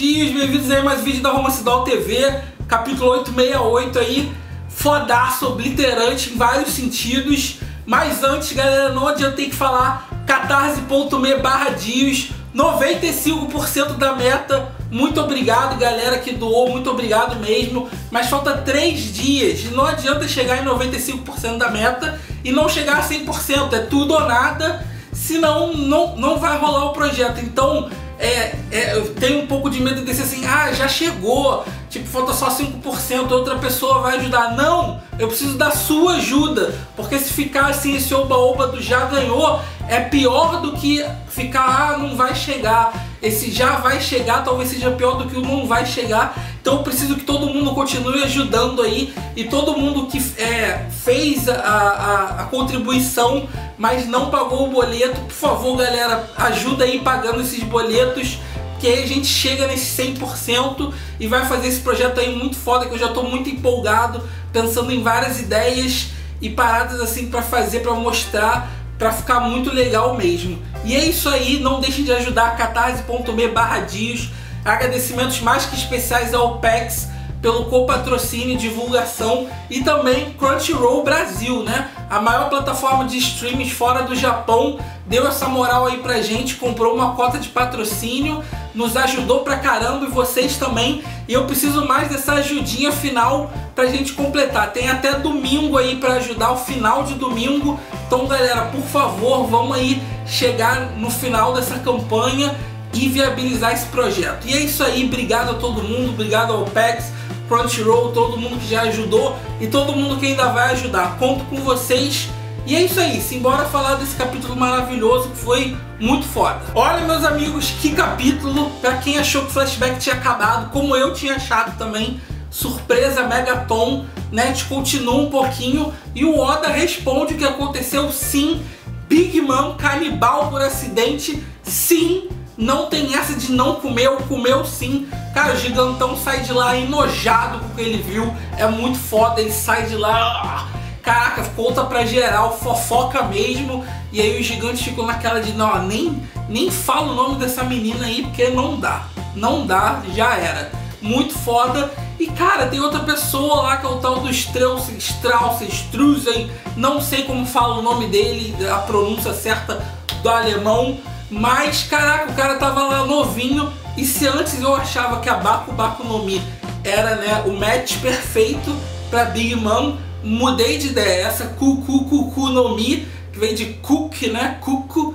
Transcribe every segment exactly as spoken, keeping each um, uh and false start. dias, bem-vindos aí a mais um vídeo da Romance Doll T V, capítulo oitocentos e sessenta e oito aí, fodaço, obliterante em vários sentidos. Mas antes, galera, não adiantei que falar, catarse ponto me barra dias, noventa e cinco por cento da meta. Muito obrigado, galera que doou, muito obrigado mesmo. Mas falta três dias, não adianta chegar em noventa e cinco por cento da meta e não chegar a cem por cento, é tudo ou nada, senão não, não vai rolar o projeto. Então é, é, eu tenho um pouco de medo de ser assim, ah, já chegou, tipo, falta só cinco por cento, outra pessoa vai ajudar. Não, eu preciso da sua ajuda, porque se ficar assim, esse oba-oba do já ganhou, é pior do que ficar, ah, não vai chegar. Esse já vai chegar talvez seja pior do que o não vai chegar. Então eu preciso que todo mundo continue ajudando aí. E todo mundo que é, fez a, a, a contribuição, mas não pagou o boleto, por favor, galera, ajuda aí pagando esses boletos, que aí a gente chega nesse cem por cento e vai fazer esse projeto aí muito foda, que eu já tô muito empolgado, pensando em várias ideias e paradas assim pra fazer, pra mostrar, pra ficar muito legal mesmo. E é isso aí, não deixem de ajudar, catarse ponto me barra dias. Agradecimentos mais que especiais ao Pex pelo copatrocínio e divulgação, e também Crunchyroll Brasil, né? A maior plataforma de streams fora do Japão deu essa moral aí pra gente, comprou uma cota de patrocínio, nos ajudou pra caramba, e vocês também. E eu preciso mais dessa ajudinha final pra gente completar. Tem até domingo aí pra ajudar, o final de domingo. Então, galera, por favor, vamos aí chegar no final dessa campanha e viabilizar esse projeto. E é isso aí, obrigado a todo mundo, obrigado ao Pex, Crunchyroll, todo mundo que já ajudou e todo mundo que ainda vai ajudar. Conto com vocês. E é isso aí, simbora falar desse capítulo maravilhoso que foi muito foda. Olha, meus amigos, que capítulo! Pra quem achou que o flashback tinha acabado, como eu tinha achado também, surpresa, Megaton N E T continua um pouquinho e o Oda responde que aconteceu sim. Big Mom, canibal por acidente, sim. Não tem essa de não comeu, comeu sim. Cara, o gigantão sai de lá enojado com o que ele viu. É muito foda, ele sai de lá... Caraca, conta pra geral, fofoca mesmo. E aí o gigante ficou naquela de, não, nem, nem fala o nome dessa menina aí, porque não dá. Não dá, já era. Muito foda. E cara, tem outra pessoa lá que é o tal do Streusen, Strausen, Streusen, não sei como fala o nome dele, a pronúncia certa do alemão. Mas, caraca, o cara tava lá novinho, e se antes eu achava que a Baku Baku no Mi era, né, o match perfeito pra Big Mom, mudei de ideia. Essa Kuku Kuku no Mi, que vem de Cook, né, Kuku,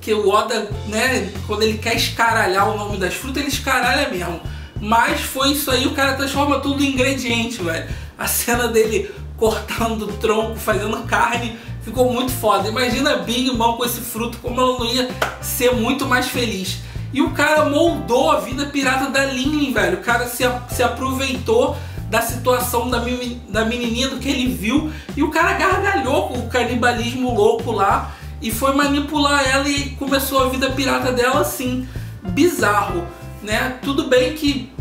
que o Oda, né, quando ele quer escaralhar o nome das frutas, ele escaralha mesmo. Mas foi isso aí, o cara transforma tudo em ingrediente, velho. A cena dele cortando o tronco, fazendo carne, ficou muito foda. Imagina a Big Mom com esse fruto, como ela não ia ser muito mais feliz. E o cara moldou a vida pirata da Linlin, velho. O cara se, se aproveitou da situação da, da menininha, do que ele viu. E o cara gargalhou com o canibalismo louco lá e foi manipular ela, e começou a vida pirata dela assim. Bizarro, né? Tudo bem que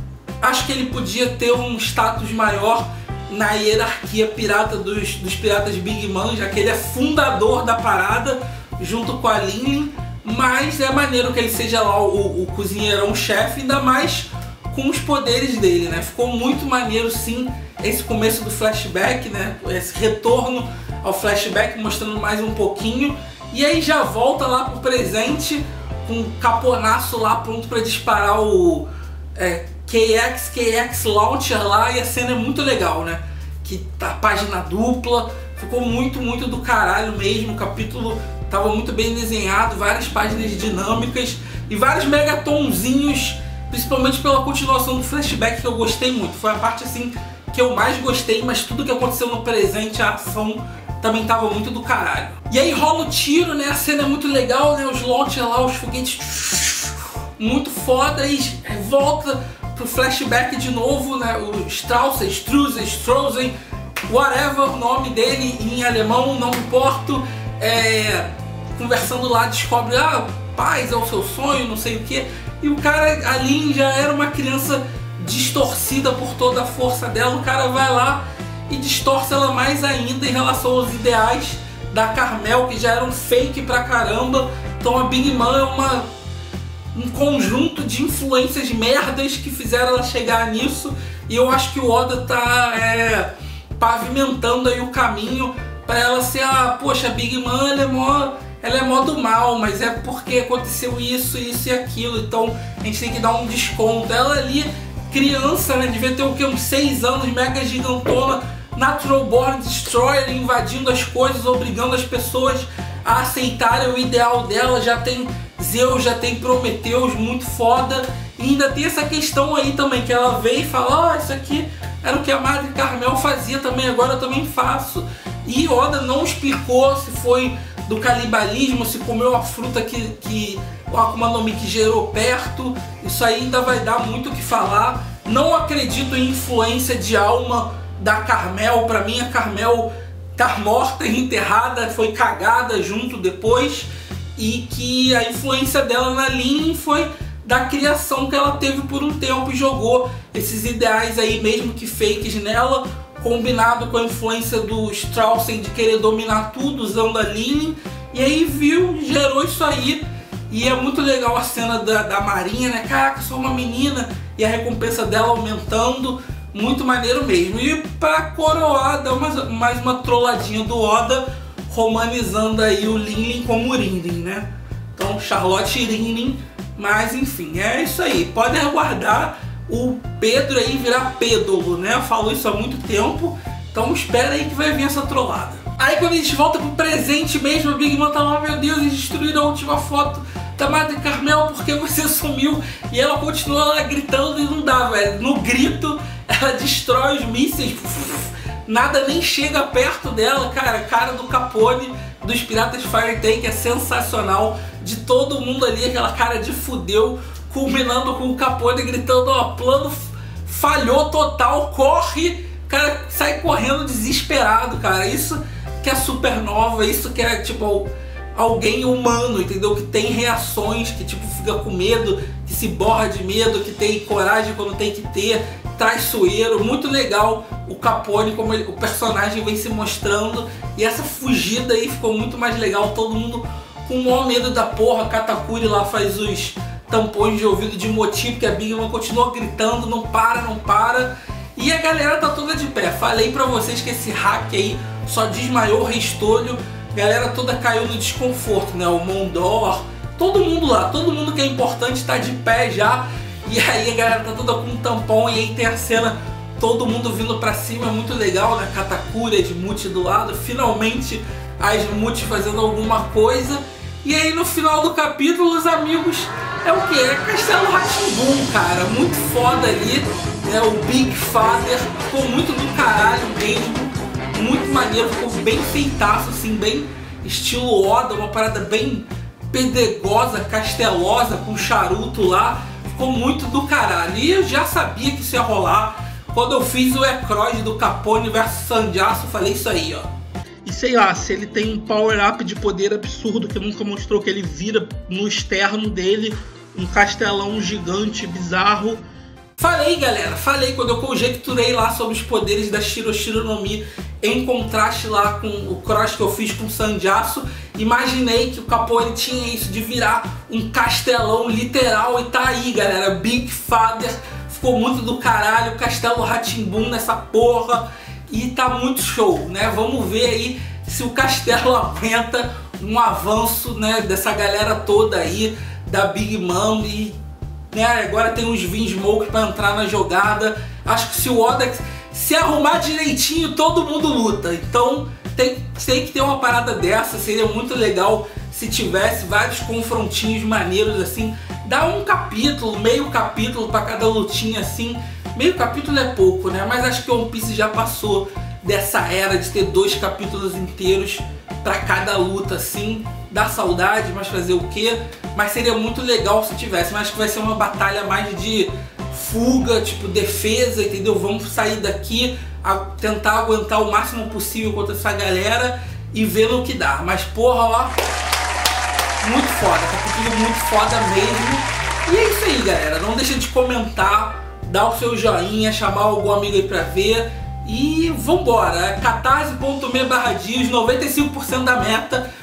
acho que ele podia ter um status maior na hierarquia pirata dos, dos piratas Big Mom, já que ele é fundador da parada, junto com a Linlin. Mas é maneiro que ele seja lá o, o cozinheirão-chefe, ainda mais com os poderes dele, né? Ficou muito maneiro, sim, esse começo do flashback, né? Esse retorno ao flashback, mostrando mais um pouquinho. E aí já volta lá pro presente, com um caponaço lá pronto pra disparar o... É, K X Launcher lá, e a cena é muito legal, né? Que tá página dupla, ficou muito, muito do caralho mesmo. O capítulo tava muito bem desenhado, várias páginas dinâmicas e vários megatonzinhos, principalmente pela continuação do flashback, que eu gostei muito. Foi a parte assim que eu mais gostei, mas tudo que aconteceu no presente, a ação também tava muito do caralho. E aí rola o tiro, né? A cena é muito legal, né? Os launcher lá, os foguetes muito foda, e volta pro flashback de novo, né? O Strausen, Streusen, Streusen, whatever o nome dele em alemão, não importa. É, conversando lá, descobre, ah, paz é o seu sonho, não sei o que. E o cara ali já era uma criança distorcida por toda a força dela. O cara vai lá e distorce ela mais ainda em relação aos ideais da Carmel, que já era um fake pra caramba. Então a Big Mom é uma um conjunto de influências merdas que fizeram ela chegar nisso, e eu acho que o Oda tá é, pavimentando aí o caminho pra ela ser a, poxa, Big Mom ela é mó, ela é mó do mal, mas é porque aconteceu isso, isso e aquilo, então a gente tem que dar um desconto. Ela ali, criança, né, devia ter o que, uns seis anos, mega gigantona, natural born destroyer, invadindo as coisas, obrigando as pessoas a aceitarem o ideal dela, já tem Zeus, já tem Prometeus, muito foda. E ainda tem essa questão aí também, que ela veio e fala, ó, oh, isso aqui era o que a Madre Carmel fazia também, agora eu também faço. E Oda não explicou se foi do canibalismo, se comeu a fruta que, que o Akuma no Mi que gerou perto. Isso aí ainda vai dar muito o que falar. Não acredito em influência de alma da Carmel. Pra mim a Carmel tá morta e enterrada, foi cagada junto depois, e que a influência dela na Linlin foi da criação que ela teve por um tempo e jogou esses ideais aí, mesmo que fakes, nela, combinado com a influência do Streusen de querer dominar tudo usando a Linlin, e aí viu, gerou isso aí. E é muito legal a cena da, da Marinha, né, caraca, só uma menina, e a recompensa dela aumentando, muito maneiro mesmo. E pra coroar, dá mais, mais uma trolladinha do Oda, romanizando aí o Linlin como Rinlin, né? Então, Charlotte e Rinlin, mas enfim, é isso aí. Podem aguardar o Pedro aí virar Pédolo, né? Eu falo isso há muito tempo, então espera aí que vai vir essa trollada. Aí quando a gente volta pro presente mesmo, a Big Mom tá lá, meu Deus, eles destruíram a última foto da Madre Carmel, porque você sumiu? E ela continua lá gritando e não dá, velho. No grito, ela destrói os mísseis, nada nem chega perto dela, cara. A cara do Capone, dos Piratas Fire Tank, é sensacional. De todo mundo ali, aquela cara de fudeu, culminando com o Capone gritando, ó, plano falhou total, corre! O cara sai correndo desesperado, cara. Isso que é supernova, isso que é, tipo, alguém humano, entendeu? Que tem reações, que, tipo, fica com medo, que se borra de medo, que tem coragem quando tem que ter, traiçoeiro, muito legal o Capone, como ele, o personagem vem se mostrando, e essa fugida aí ficou muito mais legal, todo mundo com o maior medo da porra. Katakuri lá faz os tampões de ouvido de motim, porque a Big Mom continua gritando, não para, não para, e a galera tá toda de pé. Falei pra vocês que esse hack aí só desmaiou o restolho, a galera toda caiu no desconforto, né, o Mondor, todo mundo lá, todo mundo que é importante tá de pé já. E aí a galera tá toda com um tampão, e aí tem a cena, todo mundo vindo pra cima, é muito legal, né? Katakuri, Esmuti do lado, finalmente a Esmuti fazendo alguma coisa. E aí no final do capítulo, os amigos, é o que? É Castelo Rá-Tim-Bum, cara, muito foda ali, né? O Big Father, ficou muito do caralho mesmo, muito maneiro, ficou bem feitaço, assim, bem estilo Oda, uma parada bem pedregosa, castelosa, com charuto lá. Ficou muito do caralho, e eu já sabia que isso ia rolar. Quando eu fiz o E-Cross do Capone versus Sanjaço, eu falei isso aí, ó. E sei lá, se ele tem um power-up de poder absurdo que nunca mostrou, que ele vira no externo dele um castelão gigante, bizarro. Falei, galera, falei quando eu conjecturei lá sobre os poderes da Shiro Shiro no Mi, em contraste lá com o cross que eu fiz com o Sanjaço. Imaginei que o Capone tinha isso de virar um castelão literal, e tá aí, galera, Big Father, ficou muito do caralho, Castelo Rá-Tim-Bum nessa porra, e tá muito show, né? Vamos ver aí se o castelo aguenta um avanço, né, dessa galera toda aí, da Big Mom, e né, agora tem uns Vinsmoke pra entrar na jogada. Acho que se o Oda se arrumar direitinho, todo mundo luta. Então tem, tem que ter uma parada dessa. Seria muito legal se tivesse vários confrontinhos maneiros assim. Dá um capítulo, meio capítulo pra cada lutinha assim. Meio capítulo é pouco, né? Mas acho que o One Piece já passou dessa era de ter dois capítulos inteiros pra cada luta assim. Dá saudade, mas fazer o quê? Mas seria muito legal se tivesse, mas acho que vai ser uma batalha mais de fuga, tipo defesa, entendeu? Vamos sair daqui, a tentar aguentar o máximo possível contra essa galera e ver no que dá. Mas porra, ó, muito foda, capítulo muito foda mesmo. E é isso aí, galera, não deixa de comentar, dá o seu joinha, chamar algum amigo aí pra ver. E vambora, catarse ponto me barra dias, noventa e cinco por cento da meta.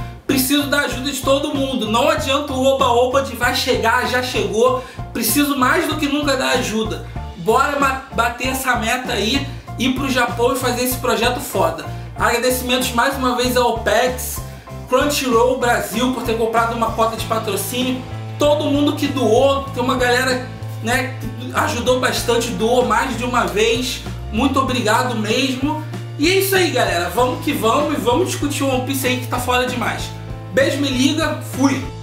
preciso da ajuda de todo mundo. Não adianta o oba-oba de vai chegar, já chegou. Preciso mais do que nunca da ajuda. Bora bater essa meta aí, ir pro Japão e fazer esse projeto foda. Agradecimentos mais uma vez ao Pex, Crunchyroll Brasil por ter comprado uma cota de patrocínio. Todo mundo que doou, tem uma galera, né, que ajudou bastante, doou mais de uma vez. Muito obrigado mesmo. E é isso aí, galera. Vamos que vamos e vamos discutir o One Piece aí que tá fora demais. Beijo, me liga, fui!